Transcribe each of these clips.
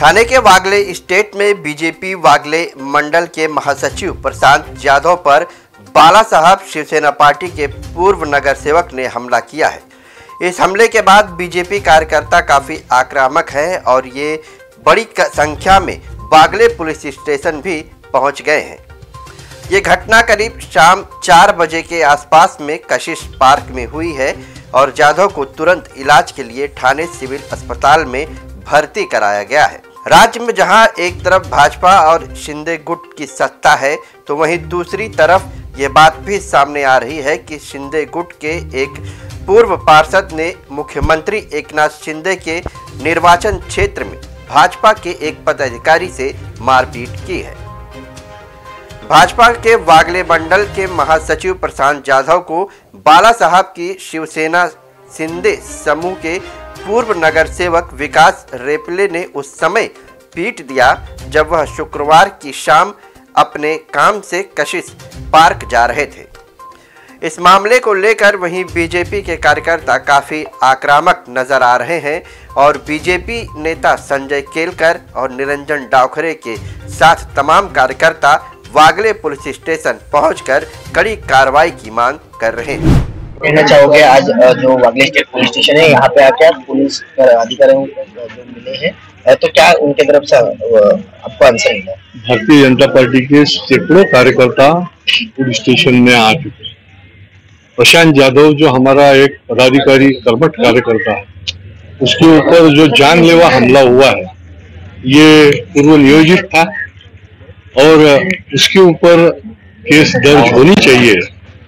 थाने के वागले स्टेट में बीजेपी वागले मंडल के महासचिव प्रशांत जाधव पर बालासाहेब शिवसेना पार्टी के पूर्व नगर सेवक ने हमला किया है। इस हमले के बाद बीजेपी कार्यकर्ता काफ़ी आक्रामक हैं और ये बड़ी संख्या में वागले पुलिस स्टेशन भी पहुंच गए हैं। ये घटना करीब शाम 4 बजे के आसपास में कशिश पार्क में हुई है और जाधव को तुरंत इलाज के लिए ठाणे सिविल अस्पताल में भर्ती कराया गया है। राज्य में जहां एक तरफ भाजपा और शिंदे गुट की सत्ता है तो वहीं दूसरी तरफ ये बात भी सामने आ रही है कि शिंदे गुट के एक पूर्व पार्षद ने मुख्यमंत्री एकनाथ शिंदे के निर्वाचन क्षेत्र में भाजपा के एक पदाधिकारी से मारपीट की है। भाजपा के वागले मंडल के महासचिव प्रशांत जाधव को बालासाहेब की शिवसेना शिंदे समूह के पूर्व नगर सेवक विकास रेपले ने उस समय पीट दिया जब वह शुक्रवार की शाम अपने काम से कशिश पार्क जा रहे थे। इस मामले को लेकर वहीं बीजेपी के कार्यकर्ता काफ़ी आक्रामक नजर आ रहे हैं और बीजेपी नेता संजय केलकर और निरंजन डावखरे के साथ तमाम कार्यकर्ता वागले पुलिस स्टेशन पहुंचकर कड़ी कार्रवाई की मांग कर रहे हैं। कहना चाहोगे आज जो वागले स्टेट पुलिस स्टेशन है यहाँ पे आके आप पुलिस अधिकारियों को जो मिले हैं तो क्या उनके तरफ से आपको आंसर मिला? भारतीय जनता पार्टी के सैकड़ों कार्यकर्ता पुलिस स्टेशन में आ चुके। प्रशांत जाधव जो हमारा एक पदाधिकारी कर्मठ कार्यकर्ता है उसके ऊपर जो जानलेवा हमला हुआ है ये पूर्व नियोजित था और उसके ऊपर केस दर्ज होनी चाहिए,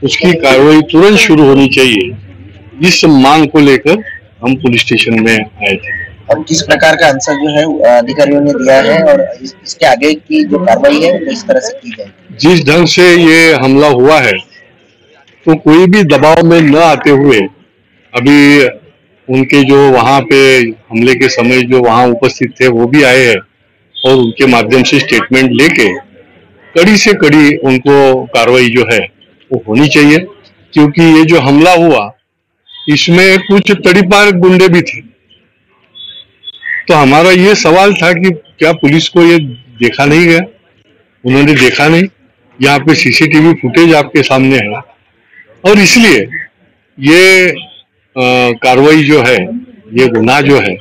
उसकी कार्रवाई तुरंत शुरू होनी चाहिए। इस मांग को लेकर हम पुलिस स्टेशन में आए थे। अब किस प्रकार का आंसर जो है अधिकारियों ने दिया है और इसके आगे की जो कार्रवाई है तो इस तरह से की जाएगी। जिस ढंग से ये हमला हुआ है तो कोई भी दबाव में न आते हुए अभी उनके जो वहाँ पे हमले के समय जो वहाँ उपस्थित थे वो भी आए हैं और उनके माध्यम से स्टेटमेंट लेके कड़ी से कड़ी उनको कार्रवाई जो है वो होनी चाहिए, क्योंकि ये जो हमला हुआ इसमें कुछ तड़ीपार गुंडे भी थे। तो हमारा ये सवाल था कि क्या पुलिस को ये देखा नहीं गया? उन्होंने देखा नहीं। यहाँ पे सीसीटीवी फुटेज आपके सामने है और इसलिए ये कार्रवाई जो है, ये गुनाह जो है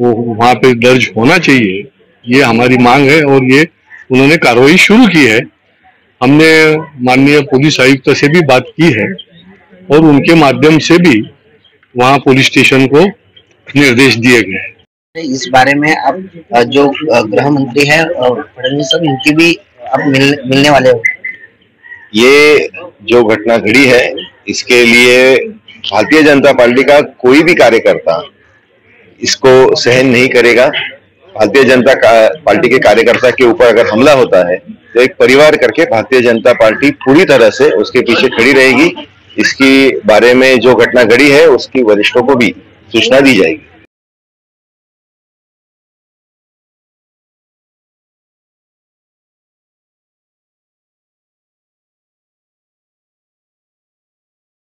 वो वहाँ पे दर्ज होना चाहिए, ये हमारी मांग है और ये उन्होंने कार्रवाई शुरू की है। हमने माननीय पुलिस आयुक्त से भी बात की है और उनके माध्यम से भी वहां पुलिस स्टेशन को निर्देश दिए गए हैं। इस बारे में आप जो गृह मंत्री हैं फडणवीस साहब इनकी भी आप मिलने वाले हो? ये जो घटना घटी है इसके लिए भारतीय जनता पार्टी का कोई भी कार्यकर्ता इसको सहन नहीं करेगा। भारतीय जनता पार्टी के कार्यकर्ता के ऊपर अगर हमला होता है तो एक परिवार करके भारतीय जनता पार्टी पूरी तरह से उसके पीछे खड़ी रहेगी। इसकी बारे में जो घटना घड़ी है उसकी वरिष्ठों को भी सूचना दी जाएगी।